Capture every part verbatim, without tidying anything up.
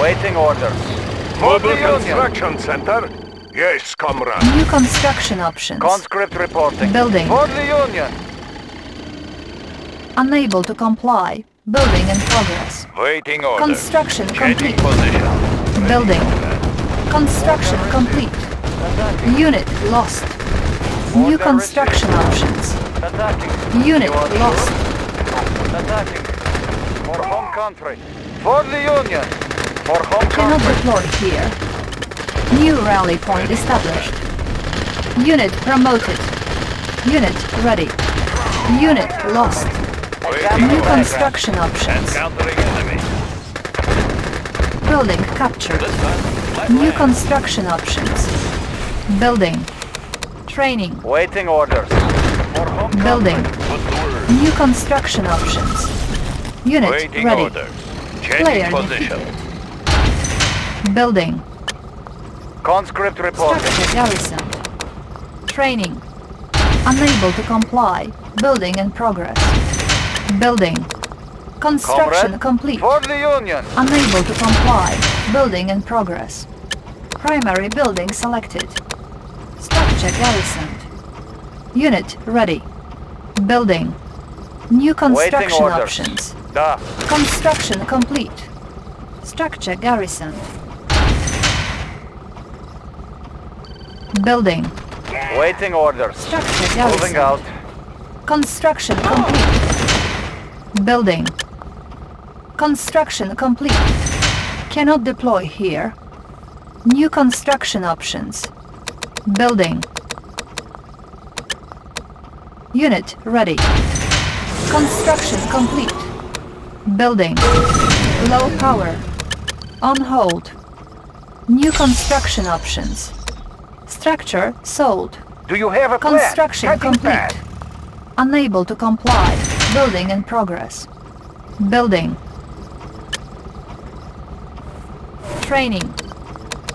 Waiting orders. Mobile construction center? Yes, comrade. New construction options. Conscript reporting. Building. For the Union. Unable to comply. Building in progress. Waiting order. Construction complete. Position. Building. Construction complete. Unit lost. New construction options. Unit lost. Attacking. For home country. For the Union. For home country. Cannot deploy here. New rally point established. Unit promoted. Unit ready. Unit lost. New construction options. Building captured. New construction options. Building. Training. Waiting orders. Building. New construction options. Unit waiting ready. Orders. Player position. Defeated. Building. Conscript reporting. Structure garrison. Training. Unable to comply. Building in progress. Building. Construction Comrade, complete. For the Union. Unable to comply. Building in progress. Primary building selected. Structure garrisoned. Unit ready. Building. New construction options. Da. Construction complete. Structure garrisoned. Building. Waiting orders. Structure garrisoned. Moving out. Construction complete. Building. Construction complete. Cannot deploy here. New construction options. Building. Unit ready. Construction complete. Building. Low power. On hold. New construction options. Structure sold. Do you have a plan? Construction complete. Unable to comply. Building in progress. Building. Training.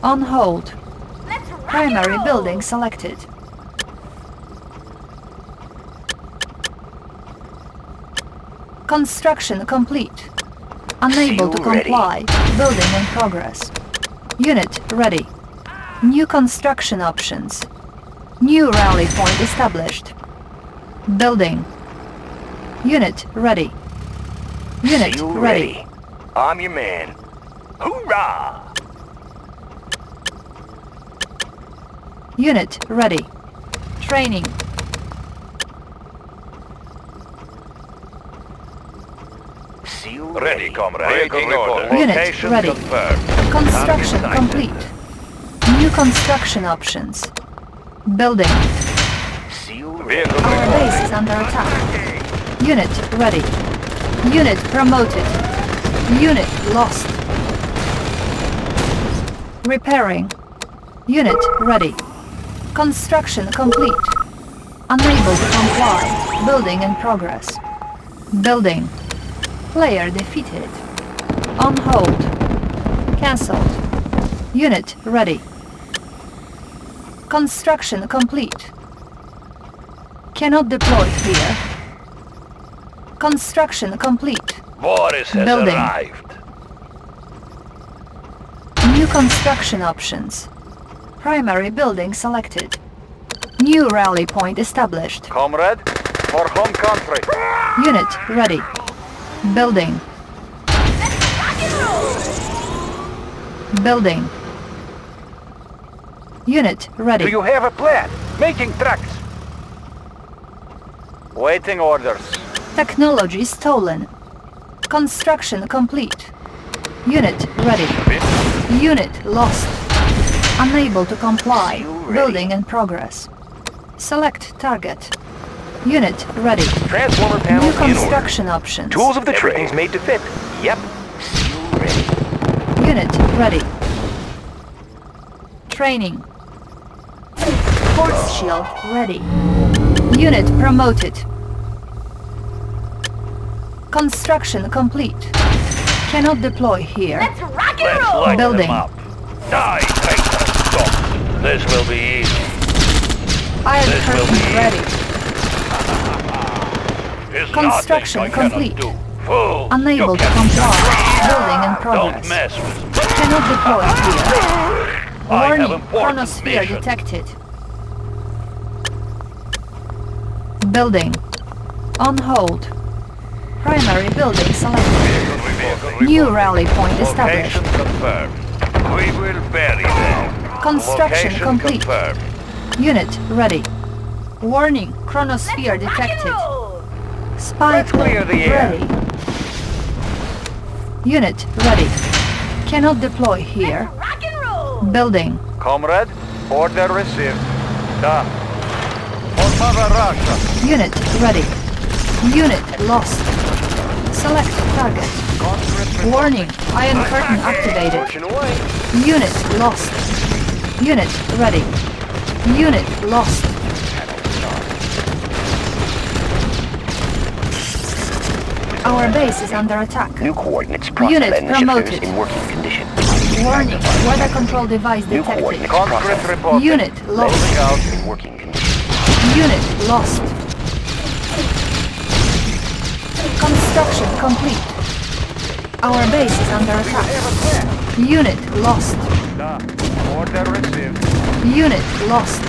On hold. Primary building selected. Construction complete. Unable to comply. Building in progress. Unit ready. New construction options. New rally point established. Building. Unit ready. Unit ready. ready. I'm your man. Hoorah! Unit ready. Training. Ready, comrade. Unit ready. Confirmed. Construction complete. New construction options. Building. Our base is under attack. Unit ready. Unit promoted. Unit lost. Repairing. Unit ready. Construction complete. Unable to comply. Building in progress. Building. Player defeated. On hold. Cancelled. Unit ready. Construction complete. Cannot deploy here. Construction complete. Boris has Building. Arrived. New construction options. Primary building selected. New rally point established. Comrade, for home country. Unit ready. Building. Building. Unit ready. Do you have a plan? Making tracks. Waiting orders. Technology stolen. Construction complete. Unit ready. Unit lost. Unable to comply. Building in progress. Select target. Unit ready. Transformer panel New construction options. Tools of the trade. Everything's made to fit. Yep. Ready. Unit ready. Training. Force shield ready. Unit promoted. Construction complete. Cannot deploy here. Let's rock and roll! Let's Building. Die, Titan. Stop. This will be easy. Iron this curtain will be ready. Construction complete. Fool. Unable to comply. Building in progress. Don't mess with me. Cannot deploy here. Warning, chronosphere detected. Building. On hold. Primary building selected. New rally point established. Confirmed. We will bury them. Construction complete. Unit ready. Warning, chronosphere detected. Spy plane ready. Unit ready. Cannot deploy here. Building. Comrade, order received. Done. On Mother Russia. Unit ready. Unit lost. Select target. Warning, Iron Curtain activated. Unit lost. Unit ready. Unit lost. Our base is under attack. New coordinates processed and shippers in working condition. Warning, weather control device detected. Unit lost. In working condition. Unit lost. Construction complete. Our base is under attack. Unit lost. Unit lost.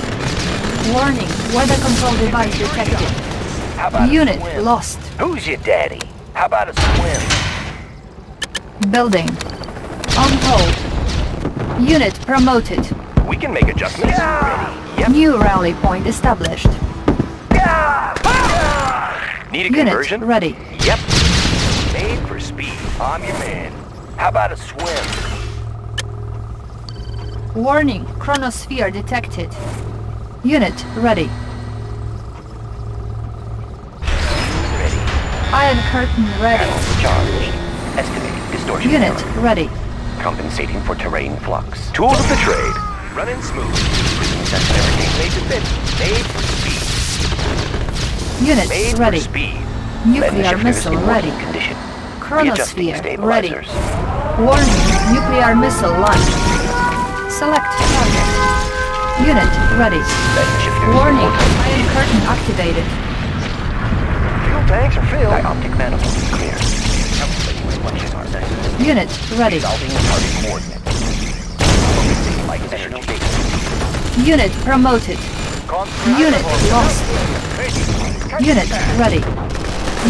Warning, weather control device detected. Unit lost. Who's your daddy? How about a swim? Building. On hold. Unit promoted. We can make adjustments. Yeah. Yep. New rally point established. Yeah. Ah. Need a Unit conversion? Ready. Yep. Made for speed. I'm your man. How about a swim? Warning. Chronosphere detected. Unit ready. Iron Curtain ready. Charged. Estimated distortion. Unit error. Ready. Compensating for terrain flux. Tools of the trade. Running smooth. Prisms and barricades made to fit. Made for speed. Unit made ready. For speed. Nuclear missile ready. Condition. Chronosphere ready. Warning. Nuclear missile launched. Select target. Unit ready. Warning. Iron Curtain activated. Tanks are filled. Optic manifold is clear. Unit ready. Unit promoted. Unit lost. Unit ready.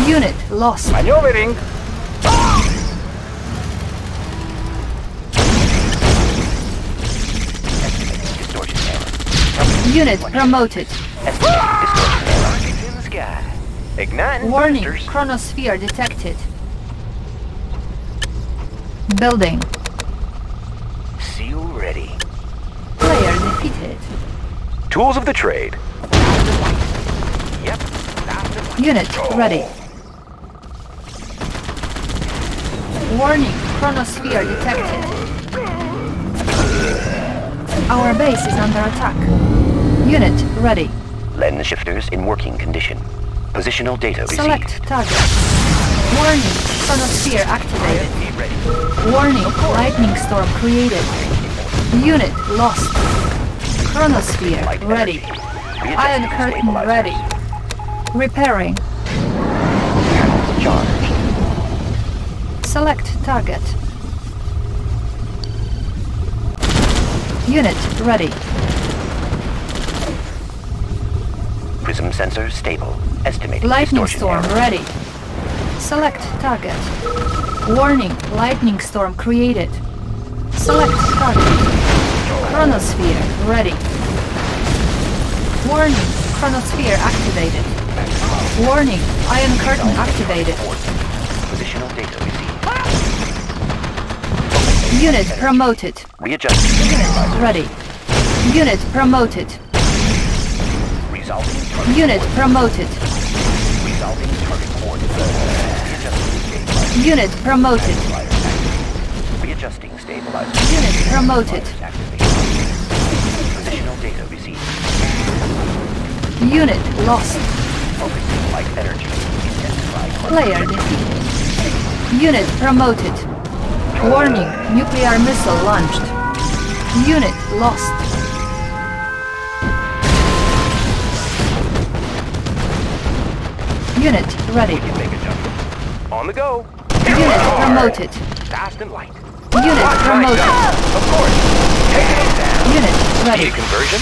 Unit lost. Maneuvering. Unit promoted. Igniting Warning, boosters. Chronosphere detected. Building. Seal ready. Player defeated. Tools of the trade. Yep. Unit oh. ready. Warning, chronosphere detected. Our base is under attack. Unit ready. Lens shifters in working condition. Positional data received. Select target. Warning, chronosphere activated. Warning, lightning storm created. Unit lost. Chronosphere ready. Iron Curtain ready. Repairing. Charged. Select target. Unit ready. Prism sensor stable. Estimated lightning storm error. Ready. Select target. Warning, lightning storm created. Select target. Chronosphere ready. Warning, chronosphere activated. Warning, Iron Curtain activated. Positional data received. Unit promoted. Readjusting. Unit ready. Unit promoted. Unit promoted. Unit promoted. Readjusting stabilizer. Unit promoted. Positional data received. Unit lost. Focusing light energy. Player defeated. Unit promoted. Warning, nuclear missile launched. Unit lost. Unit ready. On On the go. Unit promoted. Fast and light. Unit promoted. Of course. Take it down. Unit ready. Need a conversion?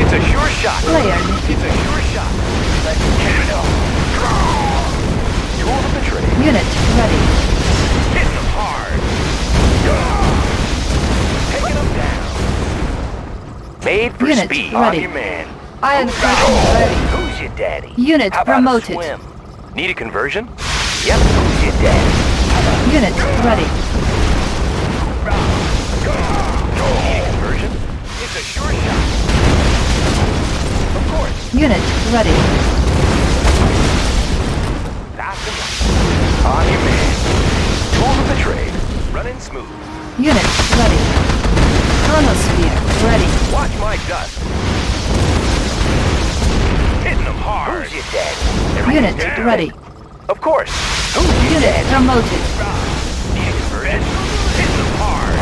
It's a sure shot. Player. It's a sure shot. Let's get it off. You ordered the trade. Unit ready. Hit them hard. Taking them down. Made for Unit speed. Ready. On man. Iron Curtain ready. Who's your daddy? Unit How promoted. About a swim? Need a conversion? Yep. Who's your daddy? Unit ready. Need a conversion? It's a sure shot. Of course. Unit ready. That's enough. On your man. Tools of the trade. Running smooth. Unit ready. Chronosphere ready. Watch my dust. Hitting them hard. Who's your dad? Unit down. Ready. Of course. Who's your Unit dad? Promoted. Hitting them hard.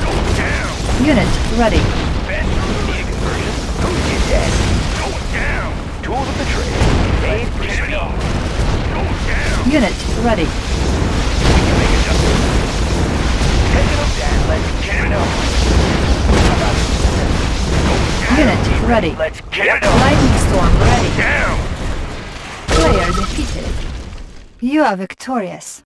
Go down. Unit ready. Need a conversion. Who's your dad? Go down. Tools of the trade. Made for speed. Go down. Unit ready. We can make adjustments. Taking them down. Let's get it up. Unit ready. Let's get it up. Lightning storm ready. Down. Player defeated. You are victorious.